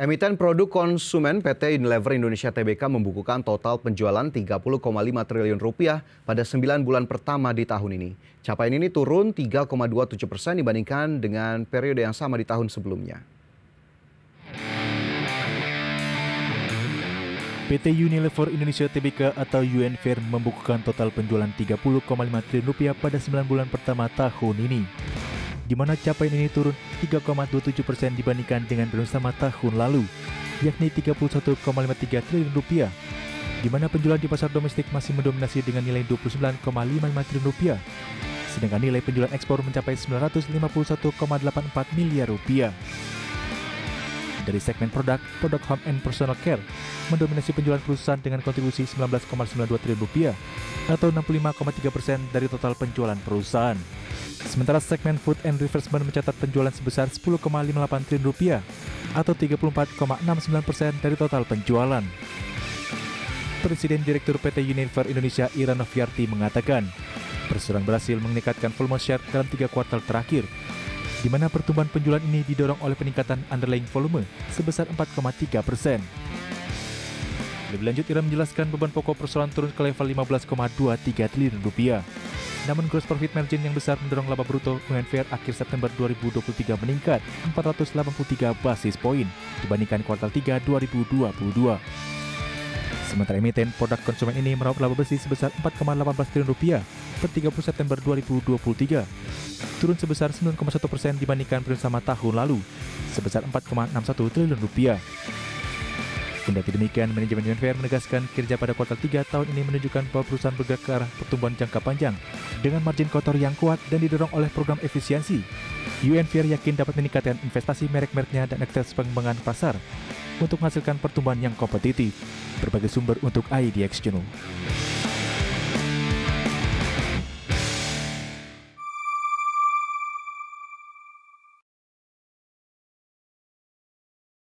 Emiten produk konsumen PT Unilever Indonesia TBK membukukan total penjualan Rp30,5 triliun pada 9 bulan pertama di tahun ini. Capaian ini turun 3,27% dibandingkan dengan periode yang sama di tahun sebelumnya. PT Unilever Indonesia TBK atau UNVR membukukan total penjualan Rp30,5 triliun pada 9 bulan pertama tahun ini, di mana capaian ini turun 3,27% dibandingkan dengan periode sama tahun lalu, yakni Rp31,53 triliun, di mana penjualan di pasar domestik masih mendominasi dengan nilai Rp29,55 triliun, sedangkan nilai penjualan ekspor mencapai Rp951,84 miliar. Dari segmen produk home and personal care mendominasi penjualan perusahaan dengan kontribusi Rp19,92 triliun atau 65,3% dari total penjualan perusahaan. Sementara segmen food and refreshment mencatat penjualan sebesar Rp10,58 triliun atau 34,69% dari total penjualan. Presiden Direktur PT Unilever Indonesia Ira Noviarti mengatakan, Persero berhasil meningkatkan volume share dalam 3 kuartal terakhir, di mana pertumbuhan penjualan ini didorong oleh peningkatan underlying volume sebesar 4,3%. Lebih lanjut, Ira menjelaskan beban pokok persoalan turun ke level Rp15,23 triliun. Namun gross profit margin yang besar mendorong laba bruto UNVR akhir September 2023 meningkat 483 basis poin dibandingkan kuartal 3 2022. Sementara emiten produk konsumen ini meraup laba bersih sebesar Rp4,18 triliun per 30 September 2023, turun sebesar 9,1% dibandingkan periode sama tahun lalu sebesar Rp4,61 triliun. Kendati demikian, manajemen UNVR menegaskan kerja pada kuartal 3 tahun ini menunjukkan bahwa perusahaan bergerak ke arah pertumbuhan jangka panjang dengan margin kotor yang kuat dan didorong oleh program efisiensi. UNVR yakin dapat meningkatkan investasi merek-mereknya dan akses pengembangan pasar untuk menghasilkan pertumbuhan yang kompetitif. Berbagai sumber untuk IDX Channel.